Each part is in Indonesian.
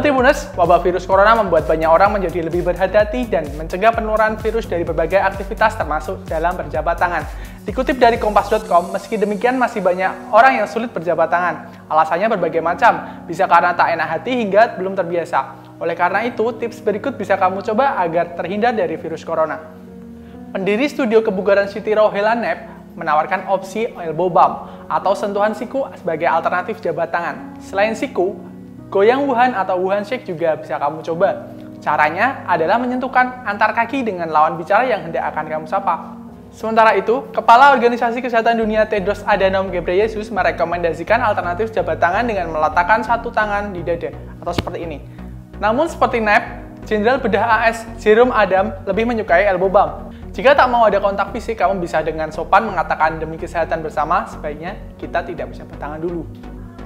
Halo Tribuners, wabah virus corona membuat banyak orang menjadi lebih berhati-hati dan mencegah penularan virus dari berbagai aktivitas termasuk dalam berjabat tangan. Dikutip dari Kompas.com, meski demikian masih banyak orang yang sulit berjabat tangan. Alasannya berbagai macam, bisa karena tak enak hati hingga belum terbiasa. Oleh karena itu, tips berikut bisa kamu coba agar terhindar dari virus corona. Pendiri studio kebugaran City Row, Helaine Knapp, menawarkan opsi elbow bump atau sentuhan siku sebagai alternatif jabat tangan. Selain siku, goyang Wuhan atau Wuhan Shake juga bisa kamu coba. Caranya adalah menyentuhkan antar kaki dengan lawan bicara yang hendak akan kamu sapa. Sementara itu, Kepala Organisasi Kesehatan Dunia Tedros Adhanom Ghebreyesus merekomendasikan alternatif jabat tangan dengan meletakkan satu tangan di dada atau seperti ini. Namun seperti Knapp, Jenderal Bedah AS Jerome Adams lebih menyukai elbow bump. Jika tak mau ada kontak fisik, kamu bisa dengan sopan mengatakan demi kesehatan bersama, sebaiknya kita tidak berjabat tangan dulu.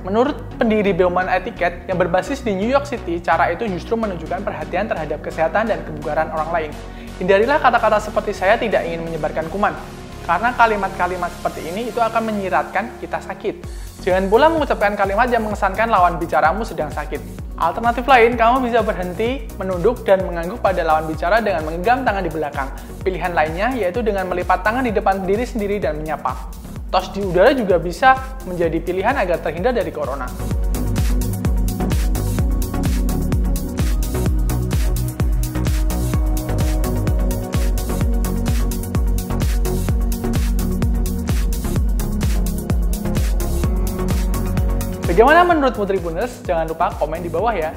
Menurut pendiri Beaumont Etiquette yang berbasis di New York City, cara itu justru menunjukkan perhatian terhadap kesehatan dan kebugaran orang lain. Hindarilah kata-kata seperti "saya tidak ingin menyebarkan kuman", karena kalimat-kalimat seperti ini itu akan menyiratkan kita sakit. Jangan pula mengucapkan kalimat yang mengesankan lawan bicaramu sedang sakit. Alternatif lain, kamu bisa berhenti, menunduk, dan mengangguk pada lawan bicara dengan menggenggam tangan di belakang. Pilihan lainnya yaitu dengan melipat tangan di depan diri sendiri dan menyapa. Tos di udara juga bisa menjadi pilihan agar terhindar dari corona. Bagaimana menurutmu Tribuners? Jangan lupa komen di bawah ya.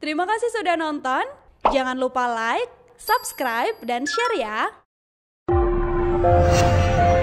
Terima kasih sudah nonton. Jangan lupa like, subscribe, dan share ya.